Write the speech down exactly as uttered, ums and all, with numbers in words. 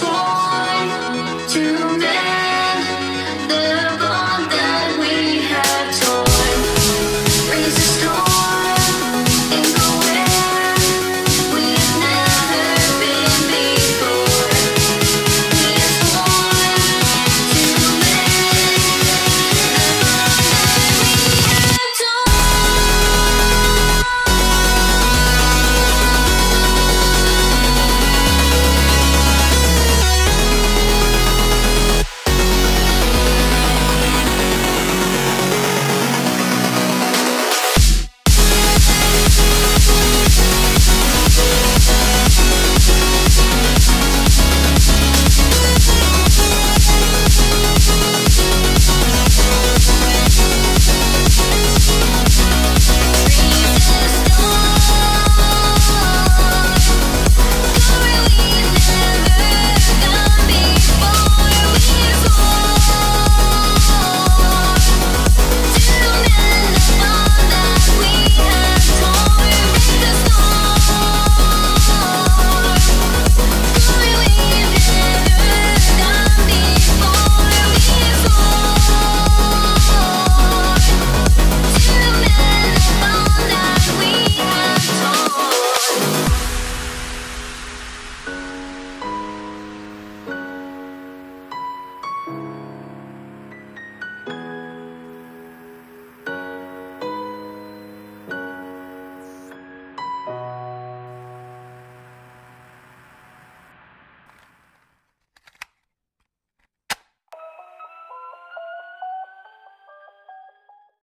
That's